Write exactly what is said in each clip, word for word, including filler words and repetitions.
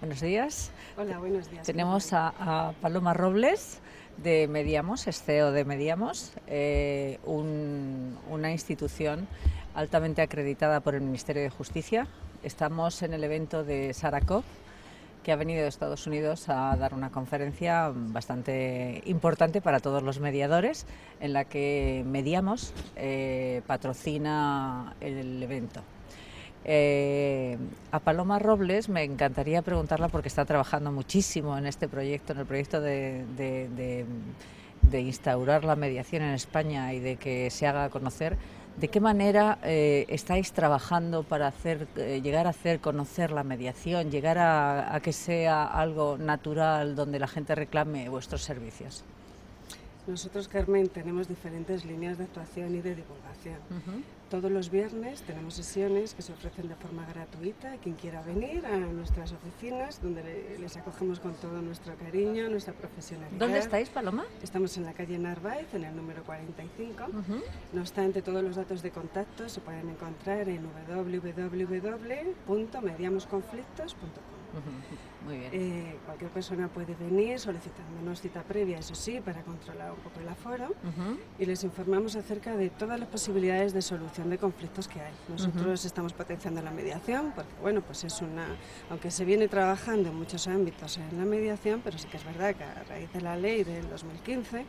Buenos días. Hola, buenos días. Tenemos a, a Paloma Robles de Mediamos, es C E O de Mediamos, eh, un, una institución altamente acreditada por el Ministerio de Justicia. Estamos en el evento de Sara Cobb, que ha venido de Estados Unidos a dar una conferencia bastante importante para todos los mediadores, en la que Mediamos eh, patrocina el evento. Eh, a Paloma Robles me encantaría preguntarla porque está trabajando muchísimo en este proyecto, en el proyecto de, de, de, de instaurar la mediación en España y de que se haga conocer. ¿De qué manera eh, estáis trabajando para hacer, eh, llegar a hacer conocer la mediación, llegar a, a que sea algo natural donde la gente reclame vuestros servicios? Nosotros, Carmen, tenemos diferentes líneas de actuación y de divulgación. Uh-huh. Todos los viernes tenemos sesiones que se ofrecen de forma gratuita a quien quiera venir a nuestras oficinas, donde les acogemos con todo nuestro cariño, nuestra profesionalidad. ¿Dónde estáis, Paloma? Estamos en la calle Narváez, en el número cuarenta y cinco. Uh-huh. No obstante, todos los datos de contacto se pueden encontrar en w w w punto mediamos conflictos punto com. Uh-huh. Muy bien. Eh, cualquier persona puede venir solicitándonos cita previa, eso sí, para controlar un poco el aforo, uh-huh, y les informamos acerca de todas las posibilidades de solución de conflictos que hay. Nosotros uh-huh estamos potenciando la mediación porque, bueno, pues es una... aunque se viene trabajando en muchos ámbitos en la mediación, pero sí que es verdad que a raíz de la ley del dos mil quince...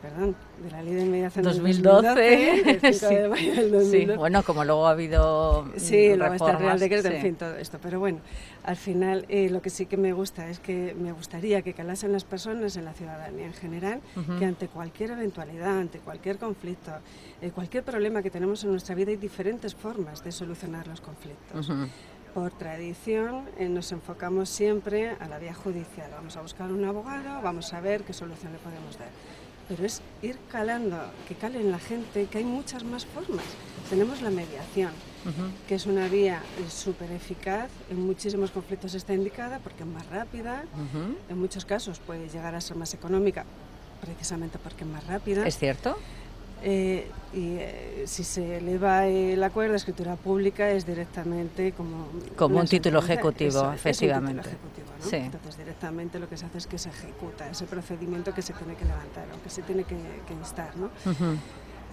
Perdón, de la ley de mediación dos mil doce, del cinco sí, de mayo del dos mil doce. Sí, bueno, como luego ha habido sí, reformas, este Real Decreto, sí, en fin, todo esto. Pero bueno, al final eh, lo que sí que me gusta es que me gustaría que calasen las personas, en la ciudadanía en general, uh-huh, que ante cualquier eventualidad, ante cualquier conflicto, eh, cualquier problema que tenemos en nuestra vida, hay diferentes formas de solucionar los conflictos. Uh-huh. Por tradición eh, nos enfocamos siempre a la vía judicial. Vamos a buscar un abogado, vamos a ver qué solución le podemos dar. Pero es ir calando, que cale en la gente, que hay muchas más formas. Tenemos la mediación, uh-huh, que es una vía súper eficaz, en muchísimos conflictos está indicada porque es más rápida, uh-huh, en muchos casos puede llegar a ser más económica, precisamente porque es más rápida. ¿Es cierto? Eh, y eh, si se eleva el acuerdo de escritura pública es directamente como... Como no, un título ejecutivo, eso, efectivamente. Es un título ejecutivo, ¿no? Sí. Entonces directamente lo que se hace es que se ejecuta ese procedimiento que se tiene que levantar o que se tiene que, que instar, ¿no? Uh-huh.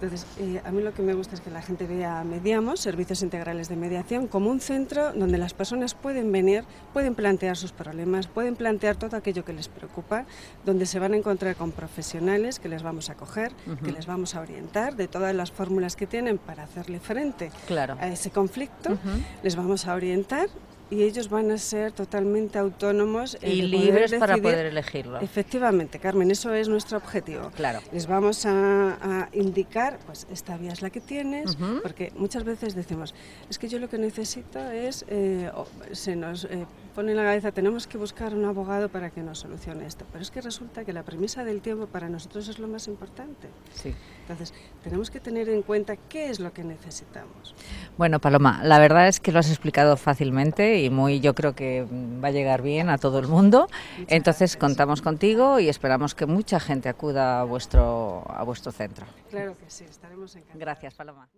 Entonces, eh, a mí lo que me gusta es que la gente vea Mediamos, Servicios Integrales de Mediación, como un centro donde las personas pueden venir, pueden plantear sus problemas, pueden plantear todo aquello que les preocupa, donde se van a encontrar con profesionales que les vamos a acoger, uh-huh, que les vamos a orientar de todas las fórmulas que tienen para hacerle frente, claro, a ese conflicto, uh-huh, les vamos a orientar. Y ellos van a ser totalmente autónomos y libres para poder elegirlo. Efectivamente, Carmen, eso es nuestro objetivo. Claro. Les vamos a, a indicar, pues esta vía es la que tienes, uh-huh, porque muchas veces decimos, es que yo lo que necesito es, eh, oh, se nos eh, pone en la cabeza, tenemos que buscar un abogado para que nos solucione esto. Pero es que resulta que la premisa del tiempo para nosotros es lo más importante. Sí. Entonces, tenemos que tener en cuenta qué es lo que necesitamos. Bueno, Paloma, la verdad es que lo has explicado fácilmente y muy, yo creo que va a llegar bien a todo el mundo. Muchas Entonces gracias. Contamos contigo y esperamos que mucha gente acuda a vuestro, a vuestro centro. Claro que sí, estaremos encantados. Gracias, Paloma.